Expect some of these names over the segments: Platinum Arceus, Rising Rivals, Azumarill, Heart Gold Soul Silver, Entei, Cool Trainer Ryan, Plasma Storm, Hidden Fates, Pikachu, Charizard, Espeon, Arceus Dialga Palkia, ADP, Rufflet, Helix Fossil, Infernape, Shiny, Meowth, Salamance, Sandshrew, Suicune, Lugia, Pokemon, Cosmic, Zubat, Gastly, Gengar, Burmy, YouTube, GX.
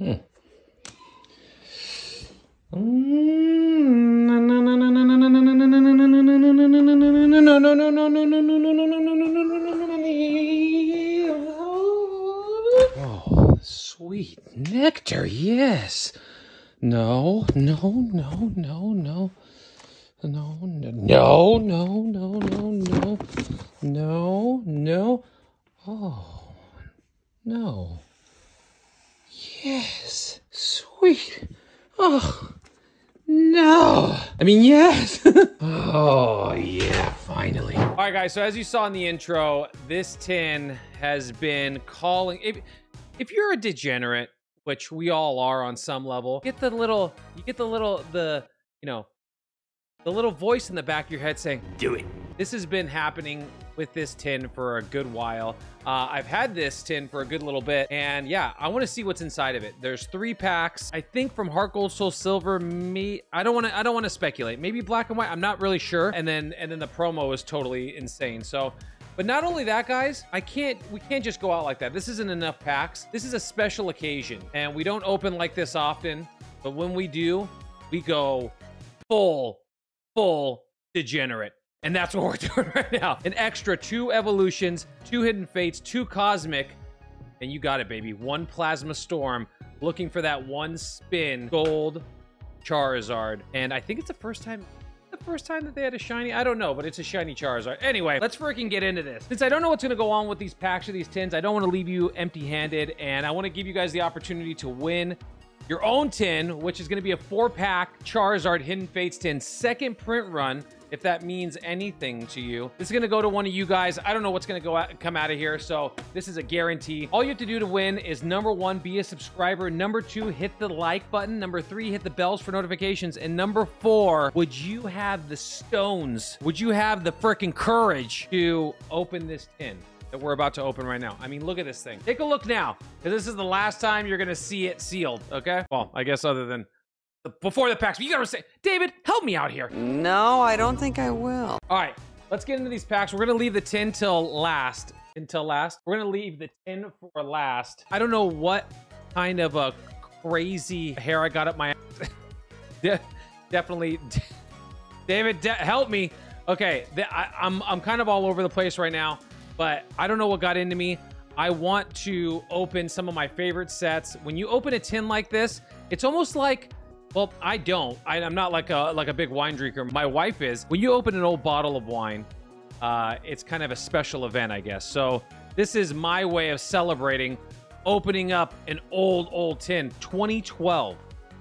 Oh, sweet nectar, yes. No, no, no, no, no. No, no, no, no, no, no, no, no, oh, no, yes, sweet, oh, no, I mean, yes, oh, yeah, finally. All right, guys, so as you saw in the intro, this tin has been calling, if you're a degenerate, which we all are on some level, get the little, you get the little, the, you know, the little voice in the back of your head saying, do it. This has been happening with this tin for a good while. I've had this tin for a good little bit, and yeah, I want to see what's inside of it. There's 3 packs, I think, from Heart Gold Soul Silver. I don't want to speculate. Maybe Black and White, I'm not really sure. And then the promo is totally insane. So, but not only that, guys, we can't just go out like that. This isn't enough packs. This is a special occasion, and we don't open like this often, but when we do, we go full degenerate, and that's what we're doing right now. An extra 2 evolutions, 2 Hidden Fates, 2 Cosmic, and you got it, baby. 1 Plasma Storm, looking for that 1 spin gold Charizard, and I think it's the first time that they had a shiny. I don't know, but it's a shiny Charizard. Anyway, let's freaking get into this. Since I don't know what's going to go on with these packs or these tins, I don't want to leave you empty-handed, and I want to give you guys the opportunity to win your own tin, which is going to be a 4-pack Charizard Hidden Fates tin, 2nd print run, if that means anything to you. This is going to go to one of you guys. I don't know what's going to come out of here, so this is a guarantee. All you have to do to win is, number 1, be a subscriber. Number 2, hit the like button. Number 3, hit the bells for notifications. And number 4, would you have the stones? Would you have the freaking courage to open this tin that we're about to open right now? I mean, look at this thing. Take a look now, because this is the last time you're going to see it sealed, okay? Well, I guess other than before the packs. But you got to say, David, help me out here. No, I don't think I will. All right, let's get into these packs. We're going to leave the tin till last. We're going to leave the tin for last. I don't know what kind of a crazy hair I got up my ass. Definitely. David, help me. Okay, I'm kind of all over the place right now, but I don't know what got into me. I want to open some of my favorite sets. When you open a tin like this, it's almost like, well, I'm not like a big wine drinker. My wife is. When you open an old bottle of wine, it's kind of a special event, I guess. So this is my way of celebrating opening up an old tin, 2012,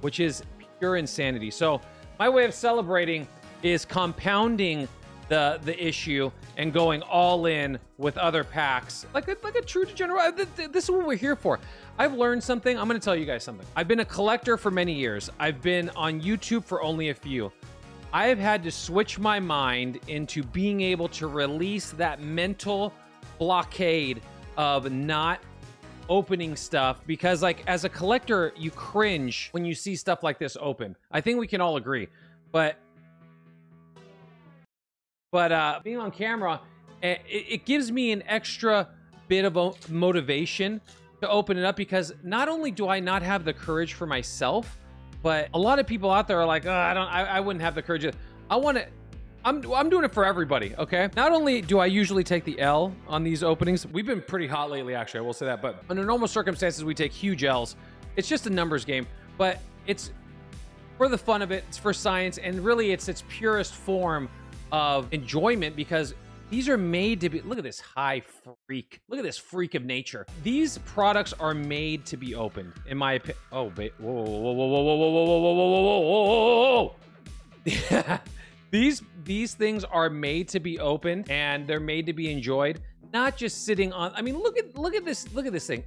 which is pure insanity. So my way of celebrating is compounding the issue and going all in with other packs like a true degenerate. This is what we're here for. I've learned something. I'm going to tell you guys something. I've been a collector for many years. I've been on YouTube for only a few. I have had to switch my mind into being able to release that mental blockade of not opening stuff, because like, as a collector, you cringe when you see stuff like this open. I think we can all agree. But being on camera, it gives me an extra bit of motivation to open it up, because not only do I not have the courage for myself, but a lot of people out there are like, oh, I wouldn't have the courage. I'm doing it for everybody, okay? Not only do I usually take the L on these openings, we've been pretty hot lately, actually, I will say that, but under normal circumstances, we take huge L's. It's just a numbers game, but it's for the fun of it, it's for science, and really it's its purest form of enjoyment, because these are made to be, look at this high freak. Look at this freak of nature. These products are made to be opened, in my opinion. Oh, wait, whoa, whoa, whoa, whoa, whoa, whoa, whoa, whoa, whoa, whoa, whoa, whoa. These things are made to be opened, and they're made to be enjoyed, not just sitting on, I mean, look at this thing.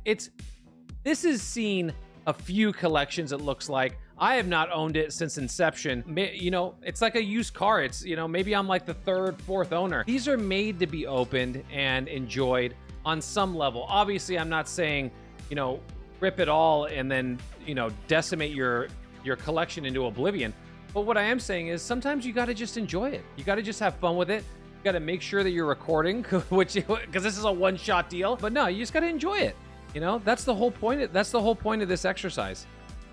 This is seen a few collections, it looks like. I have not owned it since inception. You know, it's like a used car. It's, you know, maybe I'm like the 3rd, 4th owner. These are made to be opened and enjoyed on some level. Obviously, I'm not saying, you know, rip it all and then, you know, decimate your collection into oblivion. But what I am saying is, sometimes you got to just enjoy it. You got to just have fun with it. You got to make sure that you're recording, which, because this is a one-shot deal. But no, you just got to enjoy it. You know, that's the whole point. That's the whole point of this exercise,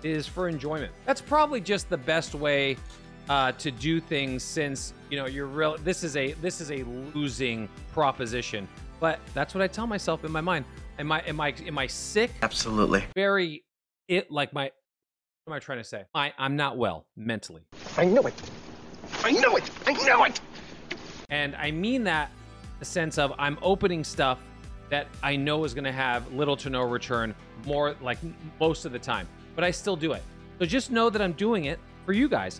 is for enjoyment. That's probably just the best way to do things, since, you know, you're real. This is a losing proposition. But that's what I tell myself in my mind. Am I sick? Absolutely. Very, what am I trying to say? I'm not well mentally. I know it. I know it. I know it. And I mean that in the sense of I'm opening stuff that I know is going to have little to no return, more like most of the time, but I still do it. So just know that I'm doing it for you guys.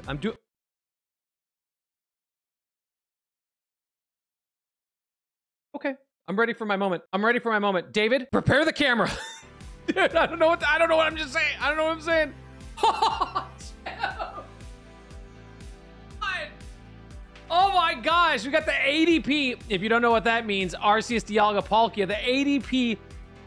Okay, I'm ready for my moment. I'm ready for my moment. David, prepare the camera. Dude, I don't know what I'm just saying. I don't know what I'm saying. Oh my gosh, we got the ADP. If you don't know what that means, Arceus Dialga Palkia, the ADP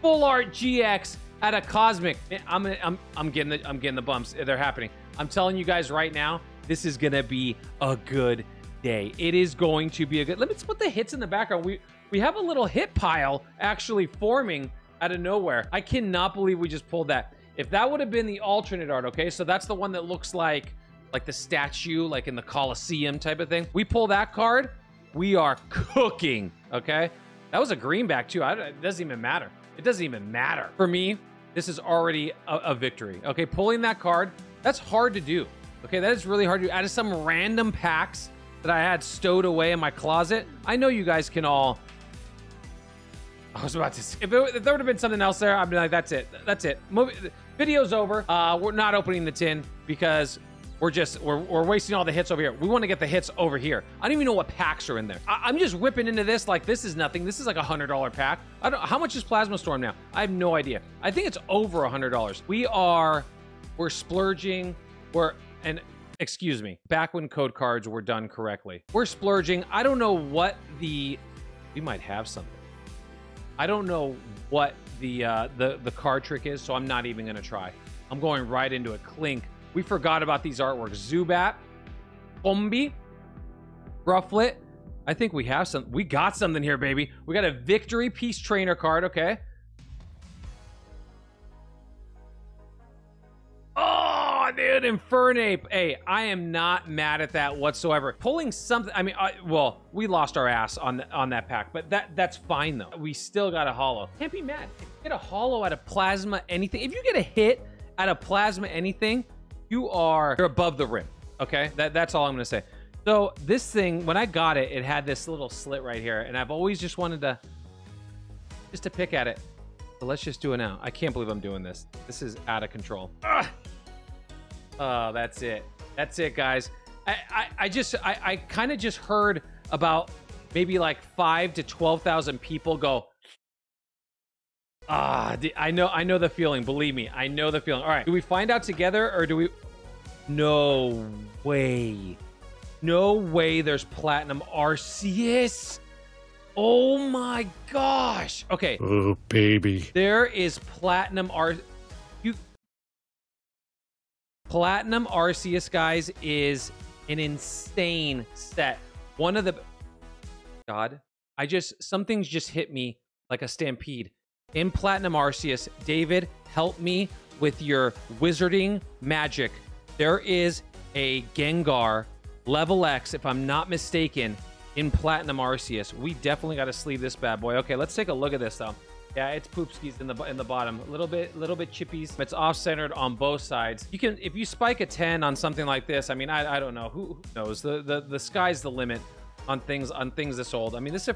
Full Art GX at a Cosmic. I'm getting the bumps. They're happening. I'm telling you guys right now, this is gonna be a good day. It is going to be a good. Let me put the hits in the background. We have a little hit pile actually forming out of nowhere. I cannot believe we just pulled that. If that would have been the alternate art, okay, so that's the one that looks like the statue, like in the Colosseum type of thing. We pull that card, we are cooking, okay? That was a greenback too. It doesn't even matter. It doesn't even matter. For me, this is already a victory, okay? Pulling that card, that's hard to do, okay? That is really hard to do. Out of some random packs that I had stowed away in my closet, I know you guys can all... I was about to say, if there would have been something else there, I'd be like, that's it, that's it. Video's over. We're not opening the tin because... We're wasting all the hits over here. We want to get the hits over here. I don't even know what packs are in there. I'm just whipping into this like this is nothing. This is like $100 pack. I don't. How much is Plasma Storm now? I have no idea. I think it's over $100. We're splurging. And excuse me. Back when code cards were done correctly, we're splurging. I don't know what the. We might have something. I don't know what the card trick is, so I'm not even gonna try. I'm going right into it. Clink. We forgot about these artworks. Zubat, Bombi, Rufflet. I think we have some. We got something here, baby. We got a victory piece trainer card, okay? Oh, dude, Infernape. Hey, I am not mad at that whatsoever. Pulling something, I mean, well, we lost our ass on that pack, but that's fine though. We still got a holo. Can't be mad. If you get a holo out of plasma anything, if you get a hit out of plasma anything, you're above the rim, okay? That's all I'm gonna say. So this thing, when I got it, it had this little slit right here, and I've always just wanted to pick at it. But let's just do it now. I can't believe I'm doing this. This is out of control. Ugh. Oh, that's it. That's it, guys. I kind of just heard about maybe like 5,000 to 12,000 people go. Ah, I know the feeling. Believe me, I know the feeling. All right, do we find out together or do we? No way. No way there's Platinum Arceus. Oh my gosh. Okay. Oh, baby. There is Platinum Arceus. Platinum Arceus, guys, is an insane set. One of the... God, some things just hit me like a stampede. In Platinum Arceus, David, help me with your wizarding magic. There is a Gengar level X, if I'm not mistaken, in Platinum Arceus. We definitely got to sleeve this bad boy. Okay, let's take a look at this though. Yeah, it's poopskis in the bottom. A little bit chippies. It's off-centered on both sides. You can, if you spike a 10 on something like this, I mean, I don't know. Who knows? The sky's the limit on things this old. I mean, this is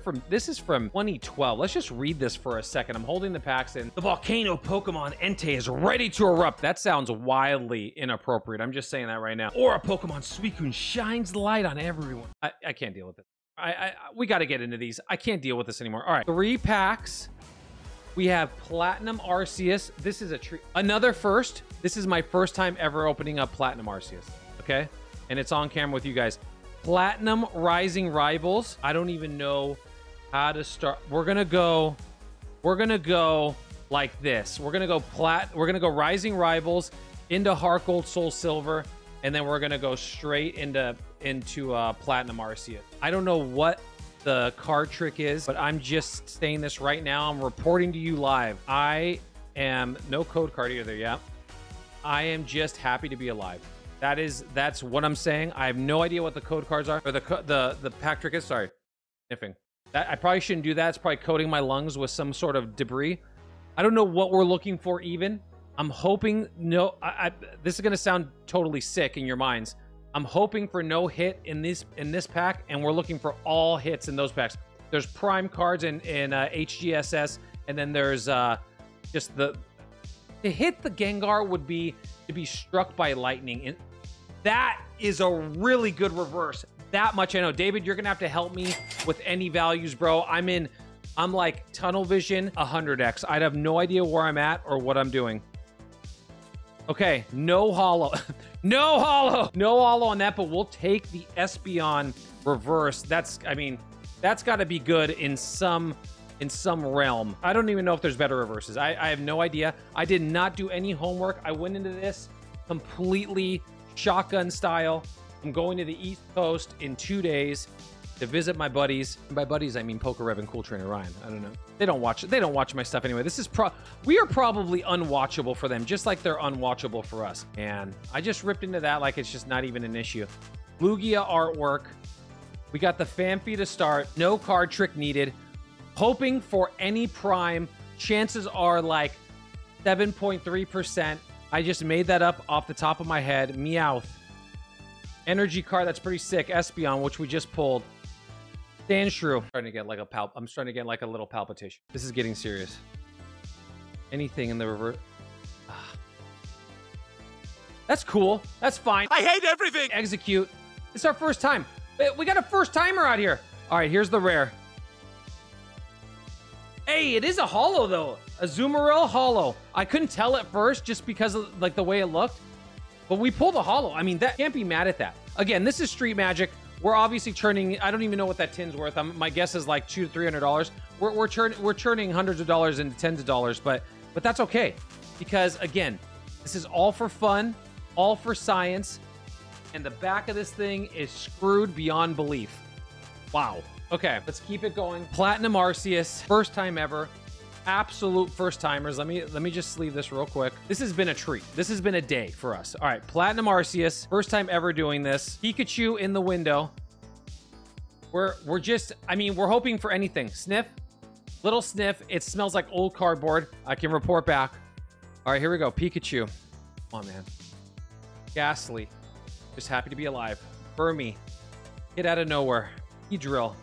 from 2012. Let's just read this for a second. I'm holding the packs in. The volcano Pokemon Entei is ready to erupt. That sounds wildly inappropriate. I'm just saying that right now. Aura Pokemon Suicune shines light on everyone. I can't deal with it. We got to get into these. I can't deal with this anymore. All right, 3 packs. We have Platinum Arceus. This is a treat. Another first. This is my first time ever opening up Platinum Arceus. Okay, and it's on camera with you guys. Platinum Rising Rivals. I don't even know how to start. We're gonna go like this. We're gonna go Rising Rivals into Heart Gold Soul Silver, and then we're gonna go straight into Platinum Arceus. I don't know what the card trick is, but I'm just saying this right now. I'm reporting to you live. I am no code card either. Yeah, I am just happy to be alive. That's what I'm saying. I have no idea what the code cards are, or the pack trick is. Sorry, sniffing. I probably shouldn't do that. It's probably coating my lungs with some sort of debris. I don't know what we're looking for even. I'm hoping no. This is gonna sound totally sick in your minds. I'm hoping for no hit in this pack, and we're looking for all hits in those packs. There's prime cards in HGSS, and then there's just the to hit the Gengar would be to be struck by lightning, and that is a really good reverse. That much I know. David, you're gonna have to help me with any values, bro. I'm like tunnel vision 100x. I'd have no idea where I'm at or what I'm doing. Okay, no holo. No holo. No holo on that, but we'll take the Espeon reverse. That's got to be good in some realm. I don't even know if there's better reverses. I have no idea. I did not do any homework. I went into this completely shotgun style. I'm going to the East Coast in 2 days to visit my buddies. And by buddies, I mean Poker Rev and Cool Trainer Ryan. I don't know. They don't watch my stuff anyway. This is we are probably unwatchable for them, just like they're unwatchable for us. And I just ripped into that like it's just not even an issue. Lugia artwork. We got the Famfy to start. No card trick needed. Hoping for any prime. Chances are like 7.3%. I just made that up off the top of my head. Meowth. Energy card, that's pretty sick. Espeon, which we just pulled. Sandshrew. I'm starting to get like a little palpitation. This is getting serious. Anything in the reverse. Ah. That's cool. That's fine. I hate everything. Execute. It's our first time. We got a first timer out here. All right, here's the rare. Hey, it is a holo though. Azumarill holo. I couldn't tell at first just because of like the way it looked, but we pulled a holo. I mean, that can't be mad at that. Again, this is street magic. We're obviously churning. I don't even know what that tin's worth. My guess is like $200 to $300. We're churning hundreds of dollars into tens of dollars, but that's okay because again, this is all for fun, all for science. And the back of this thing is screwed beyond belief. Wow. Okay, let's keep it going. Platinum Arceus, first time ever. Absolute first timers. Let me just leave this real quick. This has been a treat. This has been a day for us. All right, Platinum Arceus, first time ever doing this. Pikachu in the window. We're just, we're hoping for anything. Sniff, little sniff. It smells like old cardboard. I can report back. All right, here we go. Pikachu. Come on, man. Gastly. Just happy to be alive. Burmy, get out of nowhere. Drill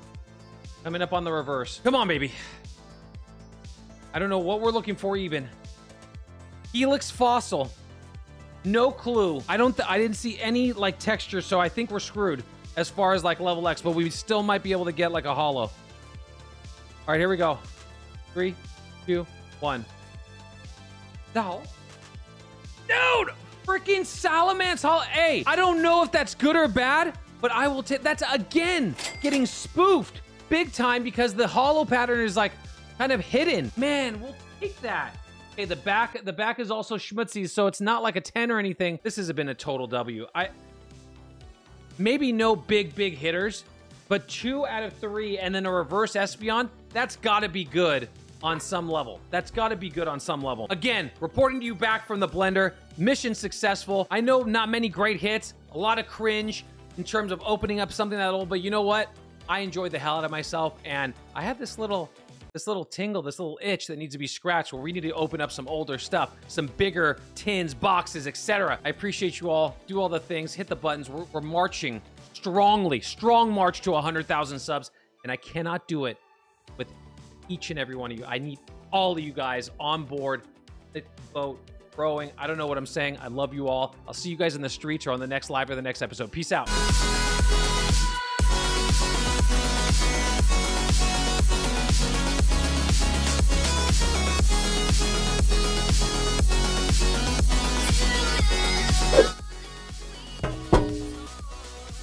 coming up on the reverse. Come on, baby. I don't know what we're looking for even. Helix Fossil. No clue. I didn't see any like texture, so I think we're screwed as far as like level X, but we still might be able to get like a holo. All right, here we go. 3, 2, 1. No. Dude! Freaking Salamance Hall A. I don't know if that's good or bad, but I will take that's again getting spoofed big time because the hollow pattern is like kind of hidden. Man, we'll take that. Okay, the back is also schmutzy, so it's not like a 10 or anything. This has been a total W. Maybe no big hitters, but 2 out of 3 and then a reverse Espeon. That's gotta be good on some level. That's gotta be good on some level. Again, reporting to you back from the blender. Mission successful. I know not many great hits, a lot of cringe in terms of opening up something that old, but you know what? I enjoyed the hell out of myself, and I have this little tingle, this little itch that needs to be scratched where we need to open up some older stuff, some bigger tins, boxes, etc. I appreciate you all. Do all the things, hit the buttons. We're marching strongly, strong march to 100,000 subs, and I cannot do it with each and every one of you. I need all of you guys on board. Hit the boat. Growing. I don't know what I'm saying. I love you all. I'll see you guys in the streets or on the next live or the next episode. Peace out.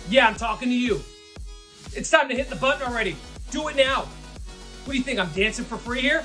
Yeah, I'm talking to you. It's time to hit the button already. Do it now. What do you think? I'm dancing for free here?